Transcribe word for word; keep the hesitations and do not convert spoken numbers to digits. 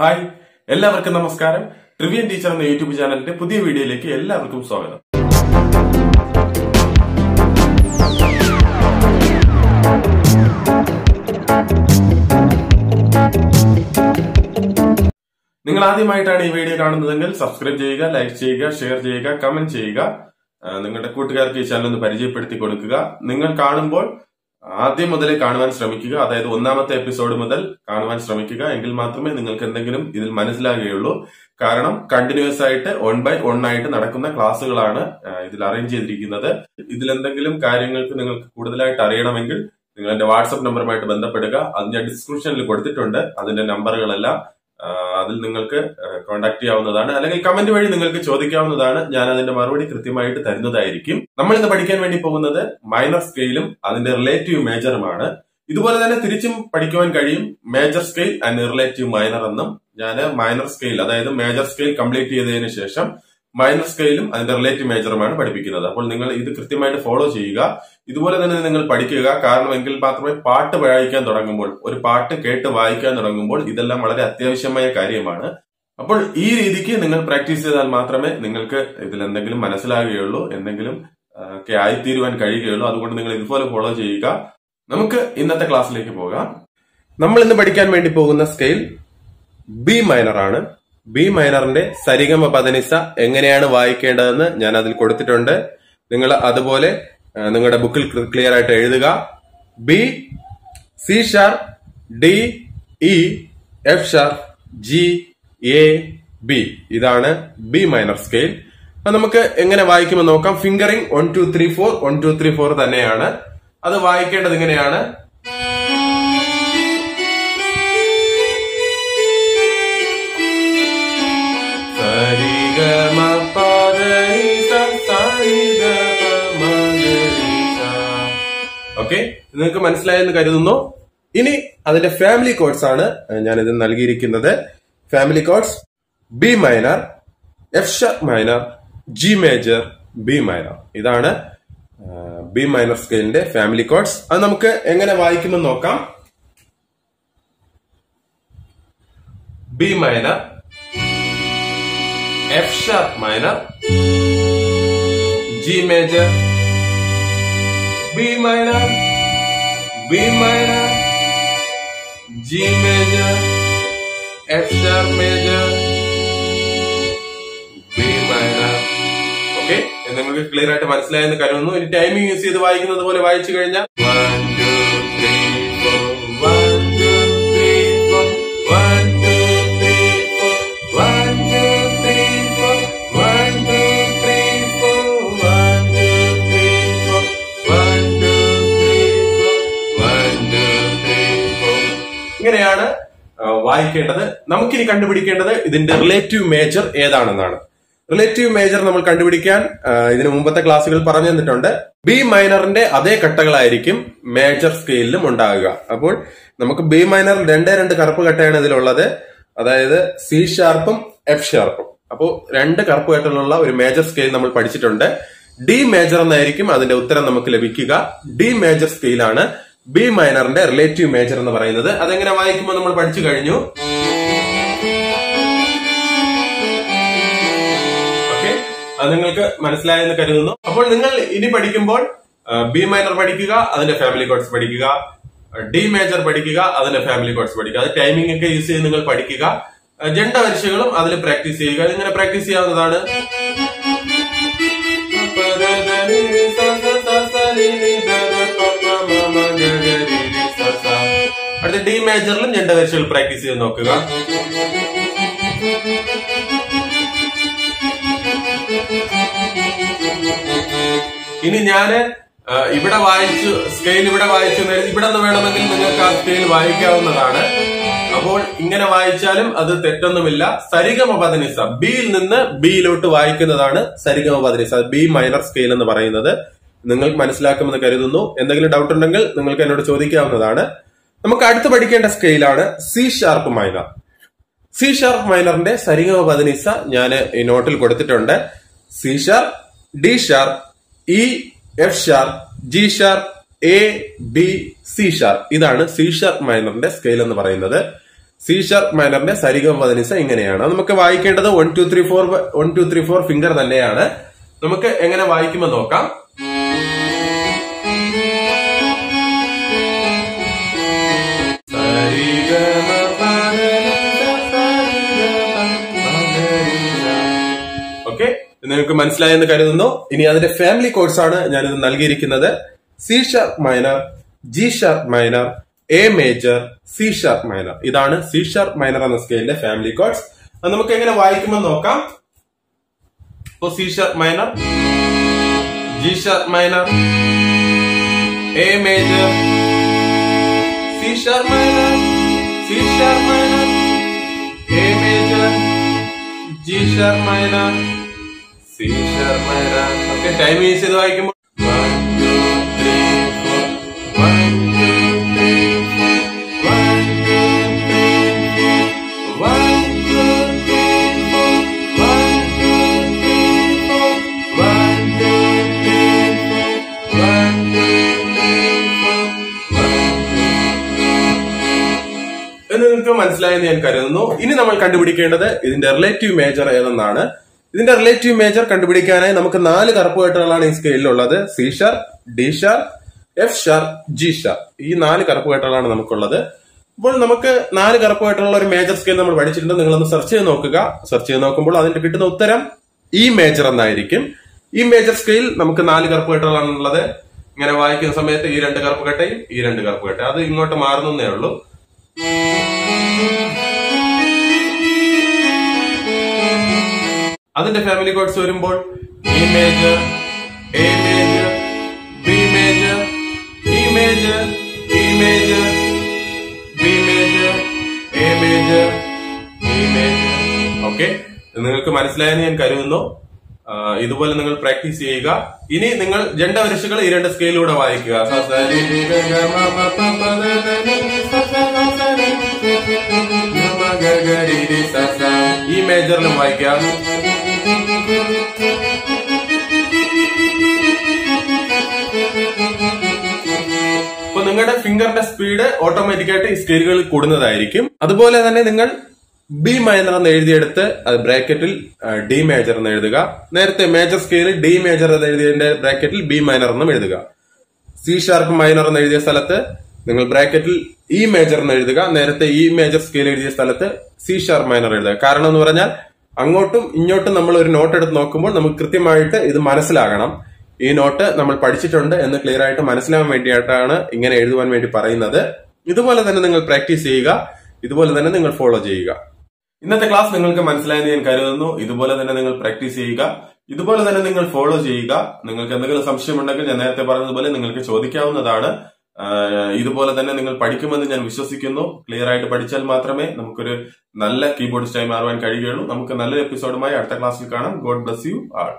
Hi എല്ലാവർക്കും നമസ്കാരം ട്രിവിയൻ teacher എന്ന യൂട്യൂബ് ചാനലിന്റെ പുതിയ വീഡിയോയിലേക്ക് എല്ലാവർക്കും സ്വാഗതം. നിങ്ങൾ ആദ്യമായിട്ടാണ് ഈ വീഡിയോ കാണുന്നതെങ്കിൽ സബ്സ്ക്രൈബ് ചെയ്യുക, ലൈക്ക് ചെയ്യുക, ഷെയർ ചെയ്യുക, കമന്റ് ചെയ്യുക, നിങ്ങളുടെ കൂട്ടുകാർക്ക് ഈ ചാനൽ ഒന്ന് പരിചയപ്പെടുത്തി കൊടുക്കുക. നിങ്ങൾ കാണുമ്പോൾ ആദ്യം മുതലേ കാണുവാൻ ശ്രമിക്കുക, അതായത് ഒന്നാമത്തെ എപ്പിസോഡ് മുതൽ കാണുവാൻ ശ്രമിക്കുക. എങ്കിൽ മാത്രമേ നിങ്ങൾക്ക് എന്തെങ്കിലും ഇതിൽ മനസ്സിലാകുകയുള്ളൂ. കാരണം കണ്ടിന്യൂസ് ആയിട്ട് വൺ ബൈ വൺ ആയിട്ട് നടക്കുന്ന ക്ലാസ്സുകളാണ് ഇതിൽ അറേഞ്ച് ചെയ്തിരിക്കുന്നത്. ഇതിലെന്തെങ്കിലും കാര്യങ്ങൾക്ക് നിങ്ങൾക്ക് കൂടുതലായിട്ട് അറിയണമെങ്കിൽ നിങ്ങൾ എന്റെ വാട്സപ്പ് നമ്പറുമായിട്ട് ബന്ധപ്പെടുക. അത് ഞാൻ ഡിസ്ക്രിപ്ഷനിൽ കൊടുത്തിട്ടുണ്ട്, അതിന്റെ നമ്പറുകളെല്ലാം. അതിൽ നിങ്ങൾക്ക് കോൺടാക്ട് ചെയ്യാവുന്നതാണ്, അല്ലെങ്കിൽ കമന്റ് വഴി നിങ്ങൾക്ക് ചോദിക്കാവുന്നതാണ്. ഞാൻ അതിന്റെ മറുപടി കൃത്യമായിട്ട് തരുന്നതായിരിക്കും. നമ്മൾ ഇന്ന് പഠിക്കാൻ വേണ്ടി പോകുന്നത് മൈനർ സ്കെയിലും അതിന്റെ റിലേറ്റീവ് മേജറുമാണ്. ഇതുപോലെ തന്നെ തിരിച്ചും പഠിക്കുവാൻ കഴിയും, major scale and relative minor എന്നും. ഞാൻ മൈനർ സ്കെയിൽ, അതായത് മേജർ സ്കെയിൽ കംപ്ലീറ്റ് ചെയ്തതിനു ശേഷം മൈനർ സ്കെയിലും അതിന്റെ റിലേറ്റീവ് മേജറുമാണ് പഠിപ്പിക്കുന്നത്. അപ്പോൾ നിങ്ങൾ ഇത് കൃത്യമായിട്ട് ഫോളോ ചെയ്യുക, ഇതുപോലെ തന്നെ നിങ്ങൾ പഠിക്കുക. കാരണം എങ്കിൽ മാത്രമേ പാട്ട് വായിക്കാൻ തുടങ്ങുമ്പോൾ, ഒരു പാട്ട് കേട്ട് വായിക്കാൻ തുടങ്ങുമ്പോൾ ഇതെല്ലാം വളരെ അത്യാവശ്യമായ കാര്യമാണ്. അപ്പോൾ ഈ രീതിക്ക് നിങ്ങൾ പ്രാക്ടീസ് ചെയ്താൽ മാത്രമേ നിങ്ങൾക്ക് ഇതിൽ എന്തെങ്കിലും മനസ്സിലാകുകയുള്ളൂ, എന്തെങ്കിലും ഒക്കെ ആയിത്തീരുവാൻ കഴിയുകയുള്ളൂ. അതുകൊണ്ട് നിങ്ങൾ ഇതുപോലെ ഫോളോ ചെയ്യുക. നമുക്ക് ഇന്നത്തെ ക്ലാസ്സിലേക്ക് പോകാം. നമ്മൾ ഇന്ന് പഠിക്കാൻ വേണ്ടി പോകുന്ന സ്കെയിൽ ബി മൈനർ ആണ്. ബി മൈനറിന്റെ സരിഗമപദനിസ എങ്ങനെയാണ് വായിക്കേണ്ടതെന്ന് ഞാൻ അതിൽ കൊടുത്തിട്ടുണ്ട്. നിങ്ങൾ അതുപോലെ നിങ്ങളുടെ ബുക്കിൽ ക്ലിയർ ആയിട്ട് എഴുതുക. B, C sharp, D, E, F sharp, G, A, B. ഇതാണ് ബി മൈനർ സ്കെയിൽ. നമുക്ക് എങ്ങനെ വായിക്കുമെന്ന് നോക്കാം. Fingering one two three four one two three four തന്നെയാണ്. അത് വായിക്കേണ്ടത് ഇങ്ങനെയാണ്. ഓക്കെ, നിങ്ങൾക്ക് മനസ്സിലായെന്ന് കരുതുന്നു. ഇനി അതിന്റെ ഫാമിലി കോഡ്സ് ആണ് ഞാനിത് നൽകിയിരിക്കുന്നത്. Family chords: B minor, F sharp minor, G major, B minor. ഇതാണ് ബി മൈനർ സ്കെയിലിന്റെ ഫാമിലി കോഡ്സ്. അത് നമുക്ക് എങ്ങനെ വായിക്കുമെന്ന് നോക്കാം. B minor, F sharp minor, G major, B minor, B minor, G major, F sharp major, B minor. Okay, നിങ്ങൾക്ക് clear ആയിട്ട് മനസ്സിലായെന്ന് കരുതുന്നു. ഇനി ടൈമിംഗ് യൂസ് ചെയ്ത് വായിക്കുന്നത് പോലെ വായിച്ചു കഴിഞ്ഞാൽ ഇങ്ങനെയാണ് വായിക്കേണ്ടത്. നമുക്കിനി കണ്ടുപിടിക്കേണ്ടത് ഇതിന്റെ റിലേറ്റീവ് മേജർ ഏതാണെന്നാണ്. റിലേറ്റീവ് മേജർ നമ്മൾ കണ്ടുപിടിക്കാൻ ഇതിനു മുമ്പത്തെ ക്ലാസ്സുകൾ പറഞ്ഞു തന്നിട്ടുണ്ട്. ബി മൈനറിന്റെ അതേ കട്ടകളായിരിക്കും മേജർ സ്കെയിലും ഉണ്ടാകുക. അപ്പോൾ നമുക്ക് ബി മൈനർ രണ്ടേ രണ്ട് കറുപ്പ് കട്ടയാണ് ഇതിലുള്ളത്, അതായത് സി ഷാർപ്പും എഫ് ഷാർപ്പും. അപ്പോൾ രണ്ട് കറുപ്പ് കട്ടകളുള്ള ഒരു മേജർ സ്കെയിൽ നമ്മൾ പഠിച്ചിട്ടുണ്ട്. ഡി മേജർ എന്നായിരിക്കും അതിന്റെ ഉത്തരം നമുക്ക് ലഭിക്കുക. ഡി മേജർ സ്കെയിലാണ് ബി മൈനറിന്റെ റിലേറ്റീവ് മേജർ എന്ന് പറയുന്നത്. അതെങ്ങനെ വായിക്കുമ്പോൾ നമ്മൾ പഠിച്ചു കഴിഞ്ഞു. ഓക്കെ, അത് നിങ്ങൾക്ക് മനസ്സിലായെന്ന് കരുതുന്നു. അപ്പോൾ നിങ്ങൾ ഇനി പഠിക്കുമ്പോൾ ബി മൈനർ പഠിക്കുക, അതിന്റെ ഫാമിലി കോഡ്സ് പഠിക്കുക. ഡി മേജർ പഠിക്കുക, അതിന്റെ ഫാമിലി കോഡ്സ് പഠിക്കുക. അത് ടൈമിംഗ് ഒക്കെ യൂസ് ചെയ്ത് നിങ്ങൾ പഠിക്കുക. ജണ്ട വരിശകളും അതിൽ പ്രാക്ടീസ് ചെയ്യുക. ഇങ്ങനെ പ്രാക്ടീസ് ചെയ്യാവുന്നതാണ്. അടുത്ത ഡി മേജറിലും ജണ്ട വരിശകൾ പ്രാക്ടീസ് ചെയ്ത് നോക്കുക. ഇനി ഞാന് ഇവിടെ വായിച്ചു, സ്കെയിൽ ഇവിടെ വായിച്ചു, ഇവിടെ നിന്ന് വേണമെങ്കിൽ നിങ്ങൾക്ക് ആ സ്കെയിൽ വായിക്കാവുന്നതാണ്. അപ്പോൾ ഇങ്ങനെ വായിച്ചാലും അത് തെറ്റൊന്നുമില്ല. സരിഗമപദനിസ, ബിയിൽ നിന്ന് ബിയിലോട്ട് വായിക്കുന്നതാണ് സരിഗമപദനിസ, ബി മൈനർ സ്കെയിൽ എന്ന് പറയുന്നത്. നിങ്ങൾക്ക് മനസ്സിലാക്കുമെന്ന് കരുതുന്നു. എന്തെങ്കിലും ഡൗട്ട് ഉണ്ടെങ്കിൽ നിങ്ങൾക്ക് എന്നോട് ചോദിക്കാവുന്നതാണ്. നമുക്ക് അടുത്ത് പഠിക്കേണ്ട സ്കെയിലാണ് C sharp minor. C sharp മൈനറിന്റെ സരിഗമപദനിസ ഞാൻ ഈ നോട്ടിൽ കൊടുത്തിട്ടുണ്ട്. C sharp, D sharp, E, F sharp, G sharp, A, B, C sharp. ഇതാണ് സി ഷാർപ്പ് മൈനറിന്റെ സ്കെയിൽ എന്ന് പറയുന്നത്. C sharp minor में SaRiGaMaPaDhaNiSa इंगनेयाना। नमक के वाई के अंडर तो one two three four one two three four finger दले याना। नमक के इंगने वाई की मधोका। Okay, तो नमक के मनसला याने करें तो नो। इन्हीं आदरे family chords आना जाने तो नलगेरी की नदर। C sharp minor, G sharp minor. A major, C sharp minor. Idana C sharp minor on the scale of family chords. And the Mukanga Vaikman Noka for C sharp minor, G sharp minor, A major, C sharp minor, C sharp minor, A major, G sharp minor, C sharp minor. Okay, time is the Vaikman. ഇനി നമ്മൾ കണ്ടുപിടിക്കേണ്ടത് ഇതിന്റെ relative major ഏതെന്നാണ്. ഇതിന്റെ relative major കണ്ടുപിടിക്കാനായി നമുക്ക് നാല് കറുപ്പുകെട്ടുകളാണ് ഈ സ്കെയിലിൽ ഉള്ളത്. C sharp, D sharp, F sharp, G sharp. ഈ നാല് കറുപ്പുകെട്ടുകളാണ് നമുക്കുള്ളത്. അപ്പോൾ നമുക്ക് നാല് കറുപ്പുകെട്ടുകളുള്ള ഒരു മേജർ സ്കെയിൽ നമ്മൾ പഠിച്ചിട്ടുണ്ട്. നിങ്ങൾ ഒന്ന് സെർച്ച് ചെയ്ത് നോക്കുക. സെർച്ച് ചെയ്ത് നോക്കുമ്പോൾ അതിന്റെ കിട്ടുന്ന ഉത്തരം ഈ മേജർ എന്നായിരിക്കും. ഈ മേജർ സ്കെയിൽ നമുക്ക് നാല് കറുപ്പുകെട്ടുകളാണുള്ളത്. ഇങ്ങനെ വായിക്കുന്ന സമയത്ത് ഈ രണ്ട് കറുപ്പുകെട്ടയും ഈ രണ്ട് കറുപ്പുകെട്ടയും അത് ഇങ്ങോട്ട് മാറുന്നേ ഉള്ളൂ. അതിന്റെ ഫാമിലി കോഡ്സ് വരുമ്പോൾ E major, A major, B major, E major, E major, B major, A major, E major. Okay, നിങ്ങൾക്ക് മനസ്സിലായെന്ന് ഞാൻ കരുതുന്നു. ഇതുപോലെ നിങ്ങൾ പ്രാക്ടീസ് ചെയ്യുക. ഇനി നിങ്ങൾ ജണ്ടവരിശകൾ ഈ രണ്ട് സ്കെയിലൂടെ വായിക്കുക. ഈ മേജറിലും വായിക്കുക. അപ്പൊ നിങ്ങളുടെ ഫിംഗറിന്റെ സ്പീഡ് ഓട്ടോമാറ്റിക്കായിട്ട് ഈ സ്കെയിലുകളിൽ കൂടുന്നതായിരിക്കും. അതുപോലെ തന്നെ നിങ്ങൾ ബി മൈനർ എന്ന് എഴുതിയെടുത്ത് അത് ബ്രാക്കറ്റിൽ ഡി മേജർ എന്ന് എഴുതുക. നേരത്തെ മേജർ സ്കെയിലിൽ ഡി മേജർ എന്ന് എഴുതിയതിന്റെ ബ്രാക്കറ്റിൽ ബി മൈനർ എന്നും എഴുതുക. സി ഷാർപ്പ് മൈനർ എന്ന് എഴുതിയ സ്ഥലത്ത് നിങ്ങൾ ബ്രാക്കറ്റിൽ ഇ മേജർ എന്ന് എഴുതുക. നേരത്തെ ഇ മേജർ സ്കെയിൽ എഴുതിയ സ്ഥലത്ത് സി ഷാർപ്പ് മൈനർ എഴുതുക. കാരണം എന്ന് പറഞ്ഞാൽ അങ്ങോട്ടും ഇങ്ങോട്ടും നമ്മൾ ഒരു നോട്ട് എടുത്ത് നോക്കുമ്പോൾ നമുക്ക് കൃത്യമായിട്ട് ഇത് മനസ്സിലാകണം. ഈ നോട്ട് നമ്മൾ പഠിച്ചിട്ടുണ്ട് എന്ന് ക്ലിയർ ആയിട്ട് മനസ്സിലാവാൻ വേണ്ടിയിട്ടാണ് ഇങ്ങനെ എഴുതുവാൻ വേണ്ടി പറയുന്നത്. ഇതുപോലെ തന്നെ നിങ്ങൾ പ്രാക്ടീസ് ചെയ്യുക. ഇതുപോലെ തന്നെ നിങ്ങൾ ഫോളോ ചെയ്യുക. ഇന്നത്തെ ക്ലാസ് നിങ്ങൾക്ക് മനസ്സിലായെന്ന് ഞാൻ കരുതുന്നു. ഇതുപോലെ തന്നെ നിങ്ങൾ പ്രാക്ടീസ് ചെയ്യുക. ഇതുപോലെ തന്നെ നിങ്ങൾ ഫോളോ ചെയ്യുക. നിങ്ങൾക്ക് എന്തെങ്കിലും സംശയമുണ്ടെങ്കിൽ ഞാൻ നേരത്തെ പറഞ്ഞതുപോലെ നിങ്ങൾക്ക് ചോദിക്കാവുന്നതാണ്. ഇതുപോലെ തന്നെ നിങ്ങൾ പഠിക്കുമെന്ന് ഞാൻ വിശ്വസിക്കുന്നു. ക്ലിയർ ആയിട്ട് പഠിച്ചാൽ മാത്രമേ നമുക്കൊരു നല്ല കീബോർഡ് സ്റ്റൈൽ മാറുവാൻ കഴിയുകയുള്ളൂ. നമുക്ക് നല്ലൊരു എപ്പിസോഡുമായി അടുത്ത ക്ലാസ്സിൽ കാണാം. God bless you all.